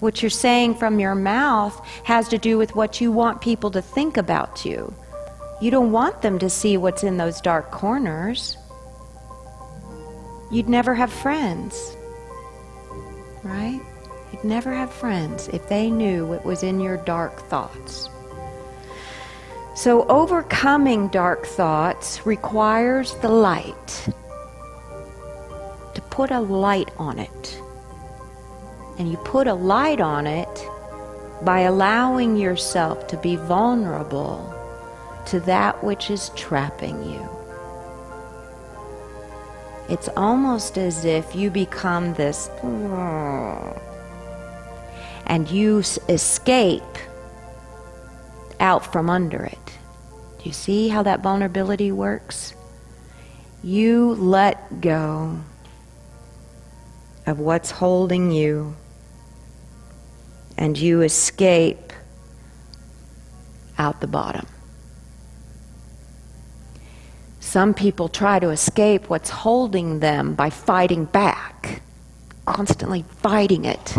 What you're saying from your mouth has to do with what you want people to think about you. You don't want them to see what's in those dark corners. You'd never have friends, right? You'd never have friends if they knew what was in your dark thoughts. So overcoming dark thoughts requires the light, to put a light on it. And you put a light on it by allowing yourself to be vulnerable to that which is trapping you. It's almost as if you become this, and you escape out from under it. Do you see how that vulnerability works? You let go of what's holding you, and you escape out the bottom. Some people try to escape what's holding them by fighting back, constantly fighting it.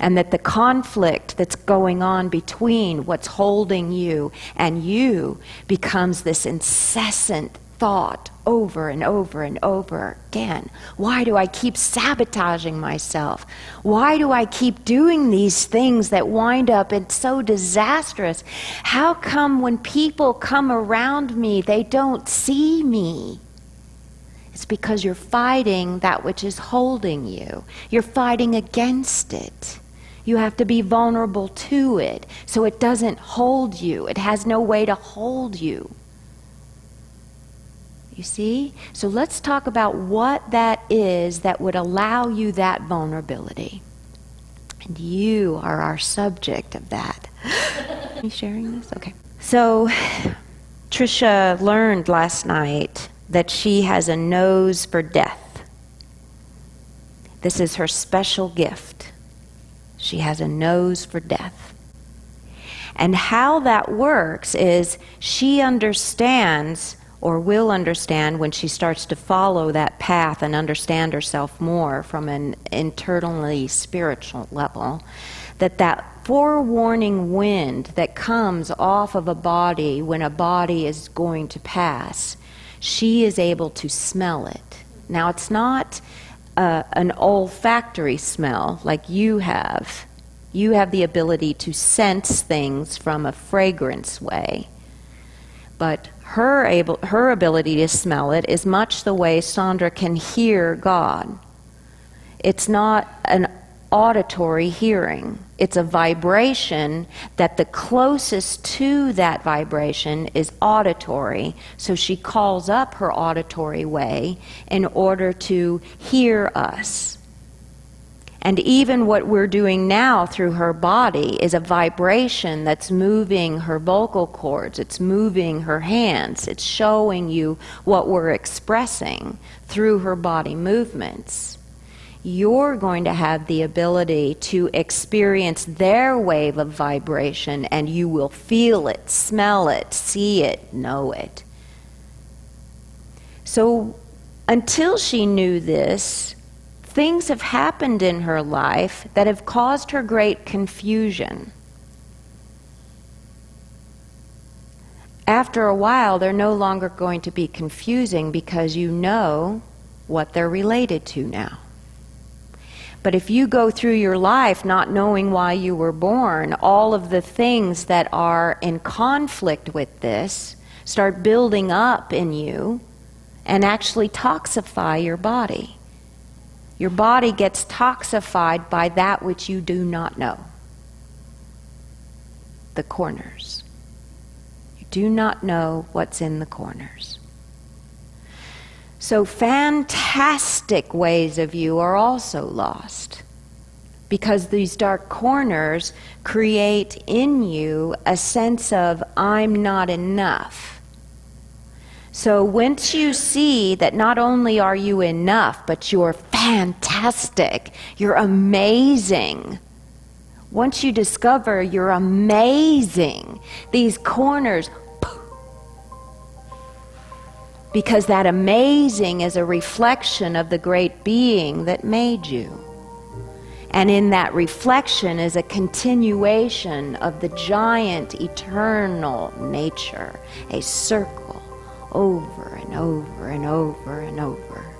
And that the conflict that's going on between what's holding you and you becomes this incessant thought over and over and over again. Why do I keep sabotaging myself? Why do I keep doing these things that wind up and so disastrous? How come when people come around me, they don't see me? It's because you're fighting that which is holding you. You're fighting against it. You have to be vulnerable to it so it doesn't hold you. It has no way to hold you. You see? So let's talk about what that is that would allow you that vulnerability. And you are our subject of that. Are you sharing this? Okay. So Trisha learned last night that she has a nose for death. This is her special gift. She has a nose for death. And how that works is she understands, or will understand when she starts to follow that path and understand herself more from an internally spiritual level, that that forewarning wind that comes off of a body when a body is going to pass, she is able to smell it. Now it's not an olfactory smell like you have. You have the ability to sense things from a fragrance way. But her ability to smell it is much the way Sondra can hear God. It's not an auditory hearing. It's a vibration that the closest to that vibration is auditory. So she calls up her auditory way in order to hear us. And even what we're doing now through her body is a vibration that's moving her vocal cords, it's moving her hands, it's showing you what we're expressing through her body movements. You're going to have the ability to experience their wave of vibration, and you will feel it, smell it, see it, know it. So until she knew this, things have happened in her life that have caused her great confusion. After a while, they're no longer going to be confusing because you know what they're related to now. But if you go through your life not knowing why you were born, all of the things that are in conflict with this start building up in you and actually toxify your body. Your body gets toxified by that which you do not know. The corners. You do not know what's in the corners. So fantastic ways of you are also lost, because these dark corners create in you a sense of, I'm not enough. So once you see that not only are you enough, but you're fantastic, you're amazing. Once you discover you're amazing, these corners, because that amazing is a reflection of the great being that made you. And in that reflection is a continuation of the giant eternal nature, a circle over and over and over and over.